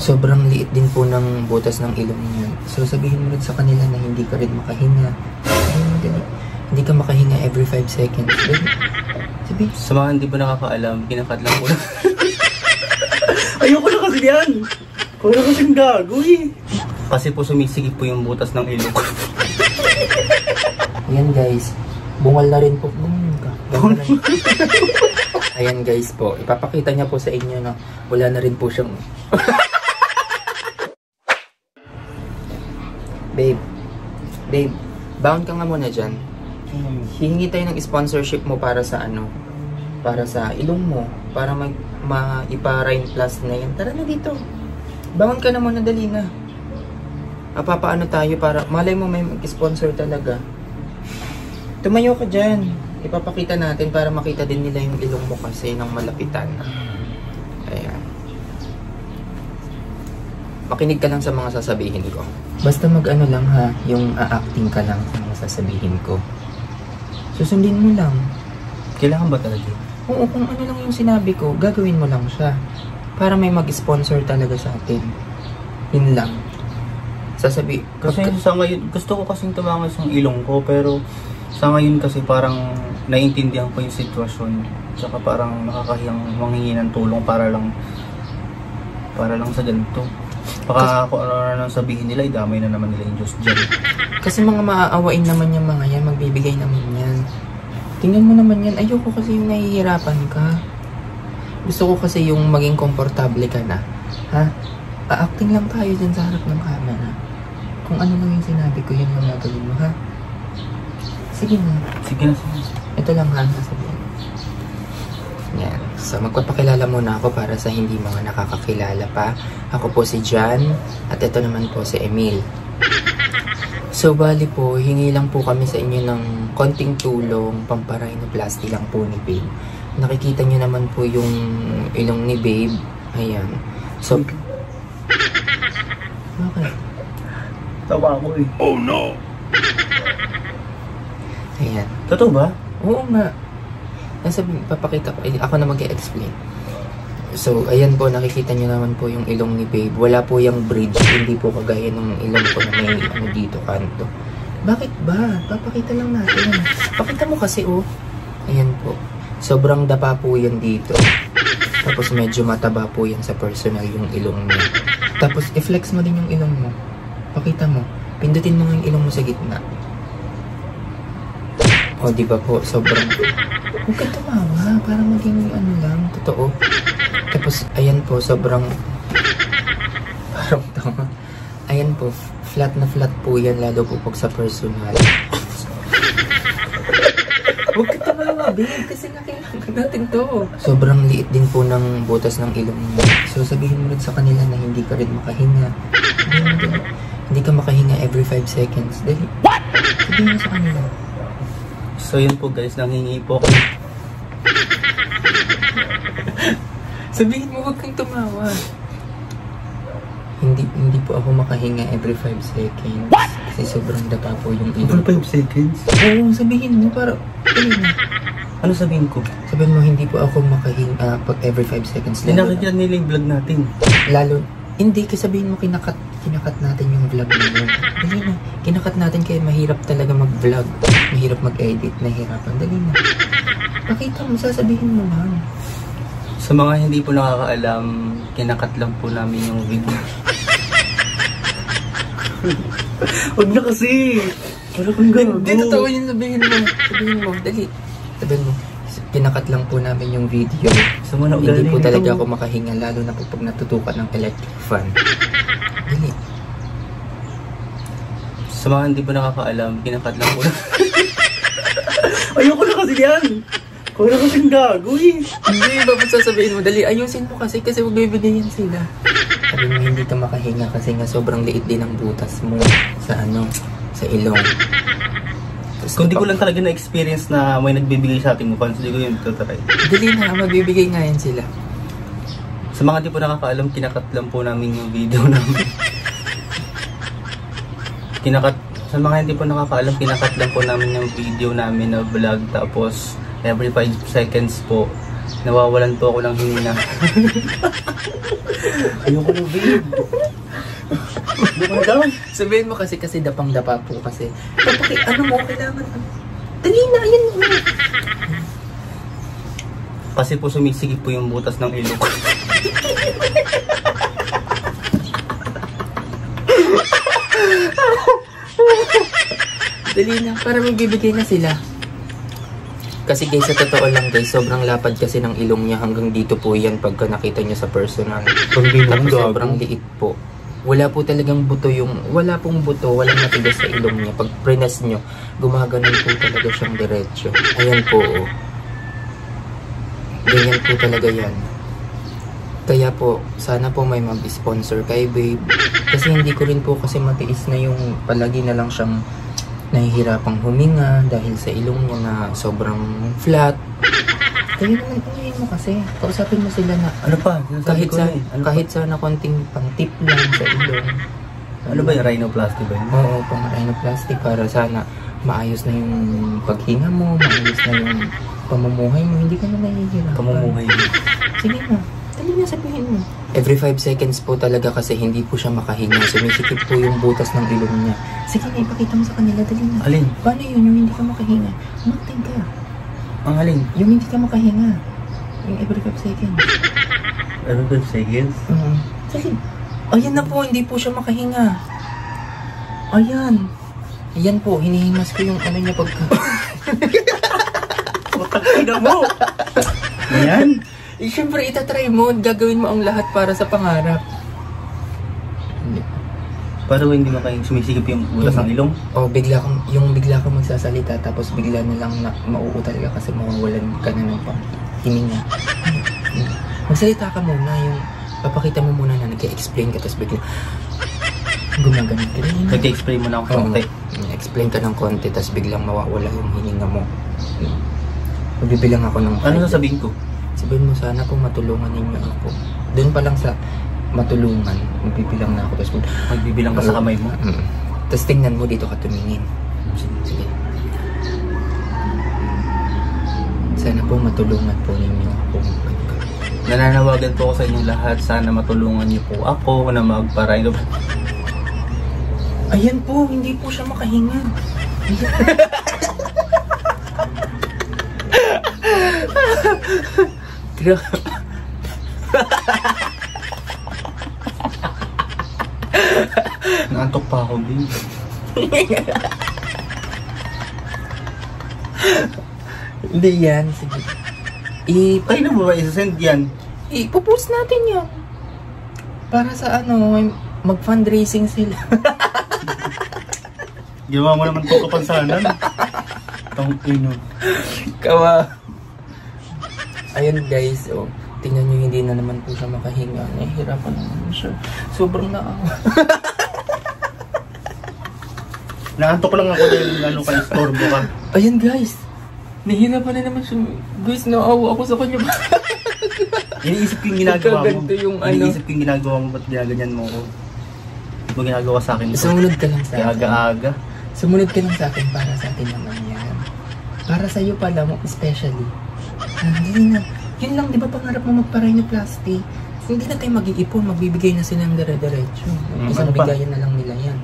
sobrang liit din po ng butas ng ilong niya. So sabihin mo rin sa kanila na hindi ka rin makahinga. Hindi ka makahinga every 5 seconds. Sabihin. Sa mga hindi ba nakakaalam, kinakat lang po lang. Ayoko na kasi yan! Huwag na kasing gago eh. Kasi po sumisigip po yung butas ng ilong. Ayan guys, bungal na rin po. Bungal na rin. Ayan guys po, ipapakita niya po sa inyo na wala na rin po siyang... Babe, babe, bound ka nga muna dyan. Hihingi tayo ng sponsorship mo para sa ano? Para sa ilong mo. Para maipa-Rhine Plus na yan. Tara na dito. Bound ka na muna, dali na. Papaano tayo para... Malay mo may mag-sponsor talaga. Tumayo ka dyan. Ipapakita natin para makita din nila yung ilong mo kasi ng malapitan. Ayan. Makinig ka lang sa mga sasabihin ko. Basta mag-ano lang ha, yung a-acting ka lang sa mga sasabihin ko. Susundin mo lang. Kailangan ba talaga? Oo, kung ano lang yung sinabi ko, gagawin mo lang siya. Para may mag-sponsor talaga sa atin. Yun lang. Sasabi... Kasi sa ngayon, gusto ko kasing tumangas yung ilong ko, pero sa ngayon kasi parang naiintindihan ko yung sitwasyon. Tsaka parang nakakahiyang manghingi ng tulong para lang... Para lang sa ganito. Baka kung ano nang sabihin nila, idamay na naman nila yung Diyos dyan. Kasi mga maaawain naman yung mga yan, magbibigay naman yan. Tingnan mo naman yan, ayoko kasi yung nahihirapan ka. Gusto ko kasi yung maging komportable ka na. Ha? A-acting lang tayo dyan sa harap ng camera. Kung ano lang yung sinabi ko, yun lang gagawin mo, ha? Sige na. Sige na, sige. Ito lang ha, sasabihin. Yan. So magpapakilala muna ako para sa hindi mga nakakakilala pa. Ako po si Jan at ito naman po si Emil. So bali po, hingi lang po kami sa inyo ng konting tulong, pamparhinoplasty lang po ni Babe. Nakikita nyo naman po yung ilong ni Babe. Ayan. So... Bakit? Tawa ko eh. Oh no! Ayan. Totoo ba? Oo nga. Nasabi, papakita ko, ako na mag-i-explain. So, ayan po, nakikita nyo naman po yung ilong ni Babe. Wala po yung bridge, hindi po kagaya ng ilong ko na may ano dito, kanto. Bakit ba? Papakita lang natin. Pakita mo kasi, oh. Ayan po. Sobrang dapa po yan dito. Tapos medyo mataba po yan sa personal yung ilong mo. Tapos, i-flex mo din yung ilong mo. Pakita mo. Pindutin mo nga yung ilong mo sa gitna. O, oh, diba po, sobrang... Huwag ka tumawa, para maging ano lang, totoo. Tapos, ayan po, sobrang... Parang tama. Ayan po, flat na flat po yan, lalo po pag sa personal. Huwag ka tumawa, babe, kasi nakikita natin to. Sobrang liit din po ng butas ng ilong niya. So, sabihin mo rin sa kanila na hindi ka rin makahinga. Hindi ka makahinga every 5 seconds. Dali. Sabihin mo sa kanila. So yun po guys, nangingi po ako. Sabihin mo, huwag kang tumawa. Hindi po ako makahinga every 5 seconds. What? Kasi sobrang dapa po yung ilong. Every 5 seconds? Oo, sabihin mo para... Ano sabihin ko? Sabihin mo, hindi po ako makahinga pag every 5 seconds. Nakikita nila yung vlog natin. Lalo, hindi, kasi sabihin mo kinakat natin yung vlog nila. Dali na, kinakat natin kaya mahirap talaga mag-vlog. Mahirap mag-edit, nahihirapan. Dali na. Pakita mo, sasabihin mo lang. Sa mga hindi po nakakaalam, kinakat lang po namin yung video. Huwag na kasi! Parang kung gano'n. Hindi, totoo yun, sabihin mo. Sabihin mo, dali. Sabihin mo. Kinakat lang po namin yung video. So, hindi po talaga ako makahinga, lalo na po pag natutukan ng electric fan. Dali. Sa mga hindi po nakakaalam, kinakat lang po. Ayoko na kasi yan! Kaya na kasing gago eh! Hindi, bakit sasabihin mo? Dali, ayusin mo kasi magbibigay yan sila. Sabi mo, hindi ka makahinga kasi nga sobrang liit din ang butas mo sa ano, sa ilong. Kundi ko lang talaga na-experience na may nagbibigay sa ating mukha. So, hindi ko yun tuturay. Dali na, magbibigay nga yan sila. Sa mga di po nakakaalam, kinakat lang po namin yung video namin. Kinakat... Sa mga hindi po nakakaalam, kinakat lang po namin yung video namin na vlog. Tapos, every 5 seconds po, Nawawalan po ako ng hinina. Ayoko na, babe. Sabihin mo kasi dapang-dapa po kasi. Kapag ano mo, kailangan. Dali na, ayan mo. Kasi po sumisigip po yung butas ng ilok. Dali na, para magbibigay na sila. Kasi guys, sa totoo lang guys, sobrang lapad kasi ng ilong niya. Hanggang dito po yan pagka nakita niya sa personal. Tapos sobrang liit po. Wala po talagang buto yung... Wala pong buto, walang matigas sa ilong niya. Pag prines niyo, gumaganon po talaga siyang diretsyo. Ayan po, oh. Ganyan po talaga yan. Kaya po, sana po may mag-sponsor kay Babe. Kasi hindi ko rin po kasi matiis na yung palagi na lang siyang... nahihirapang huminga dahil sa ilong niya na sobrang flat. Kaya naman unahin mo kasi. Kausapin mo sila na ano pa? Kahit sana konting pang tip lang sa ilong. Ano ba yung rhinoplasty ba yun? Oo, pang rhinoplasty para sana maayos na yung paghinga mo, maayos na yung pamumuhay mo. Hindi ka na nahihirapan. Pamumuhay mo. Sige na. Dali na sabihin mo. Every 5 seconds po talaga kasi hindi po siya makahinga. Sumisikip po yung butas ng ilong niya. Sige na, ipakita mo sa kanila. Dali na. Alin? Paano yun? Yung hindi ka makahinga. Umaktay ka. Ang alin? Yung hindi ka makahinga. Yung every 5 seconds. Every 5 seconds? Mm-hmm. Sige. Ayan na po, hindi po siya makahinga. Ayan. Ayan po, hinihimas ko yung ano niya pagka... Utakay na mo! Ayan. Siyempre, itatry mo. Gagawin mo ang lahat para sa pangarap. Para hindi mo kayong sumisigip yung butas ng ilong? O, bigla kang magsasalita tapos bigla na lang mauutal ka kasi mawawalan ka na ng panghininga. Magsalita ka muna yung papakita mo muna na nag-explain ka tapos bigla gumagano ka rin. Nag-explain mo na ako konti. Explain ka ng konti tapos biglang mawawala yung hininga mo. Magbibilang ako ng... Ano sasabihin ko? Sabihin mo, sana kung matulungan ninyo ako. Doon pa lang sa matulungan, magbibilang na ako. Tapos magbibilang ka sa kamay mo? Mm. Tapos tingnan mo, dito ka tumingin. Sige. Sana po matulungan po ninyo ako. Nananawagan po ako sa inyong lahat. Sana matulungan niyo po ako na magparay. Ayan po, hindi po siya makahinga. Naantok pa ako, babe. Hindi yan, sige. Ay, na mo ba isasend yan? Ipupost natin yan. Para sa ano, mag-fundraising sila. Gawa mo naman po kapansanan. Tawag ino. Kawa. Ayun guys, oh, tingnan nyo, hindi na naman po siya makahinga. Nahihirapan naman siya. Sobrang naawa. Naantok lang ako dahil ano ka, istorbo ka. Ayun guys, nahihirapan na naman siya. Guys, naawa ako sa kanya. Iniisip ko yung ginagawa mo. Iniisip ko yung ginagawa mo, ba't ginaganyan mo ako? Hindi mo ginagawa sa akin. Sumunod ka lang sa akin. Aga-aga. Sumunod ka lang sa akin para sa atin naman yan. Para sa'yo pala mo, especially. Hindi na. Yun lang, di ba pangarap mo magpa-rhinoplasty? Hindi na tayo mag-iipon, magbibigay na sila ng dire-diretso. Isang bigayan na lang nila yan.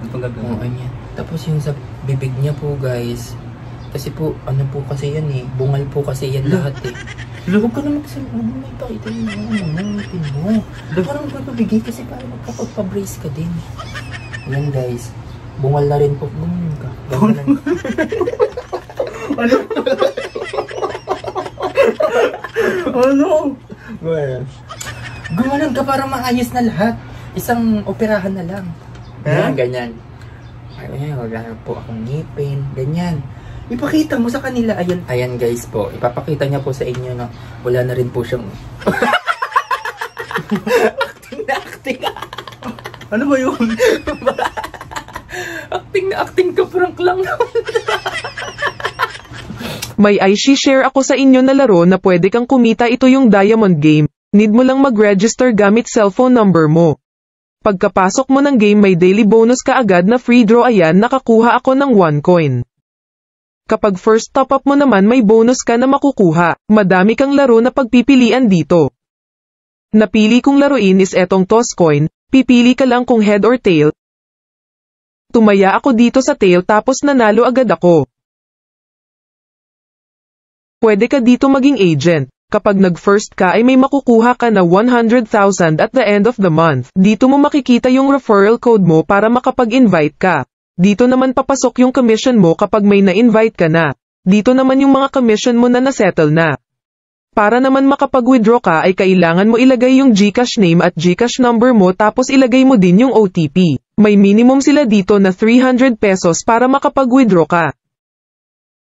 Ano pang gagawin? Oo, yan. Tapos yung sa bibig niya po, guys. Kasi po, ano po kasi yan eh. Bungal po kasi yan lahat eh. Huwag ka na magsalita. Huwag mo ipakita yun. Nangipin mo. Parang magbibigay kasi parang magpapagpa-brace ka din. Yan guys. Bungal na rin po. Bungal ka. Bungal na. Ano? Ano? Well, gumanon ka para maayos na lahat. Isang operahan na lang. Huh? Ganyan, ganyan. Wala na po akong ngipin. Ganyan. Ipakita mo sa kanila. Ayan, ayan guys po. Ipapakita niya po sa inyo na wala na rin po siyang... Acting na acting. Ano ba yun? Acting na acting ka. Prank lang naman. May i-share ako sa inyo na laro na pwede kang kumita. Ito yung Diamond Game. Need mo lang mag-register gamit cellphone number mo. Pagkapasok mo ng game, may daily bonus ka agad na free draw. Ayan, nakakuha ako ng 1 coin. Kapag first top-up mo naman may bonus ka na makukuha, madami kang laro na pagpipilian dito. Napili kong laruin is etong Toss Coin, pipili ka lang kung head or tail. Tumaya ako dito sa tail tapos nanalo agad ako. Pwede ka dito maging agent. Kapag nag-first ka ay may makukuha ka na 100,000 at the end of the month. Dito mo makikita yung referral code mo para makapag-invite ka. Dito naman papasok yung commission mo kapag may na-invite ka na. Dito naman yung mga commission mo na nasettle na. Para naman makapag-withdraw ka ay kailangan mo ilagay yung Gcash name at Gcash number mo tapos ilagay mo din yung OTP. May minimum sila dito na 300 pesos para makapag-withdraw ka.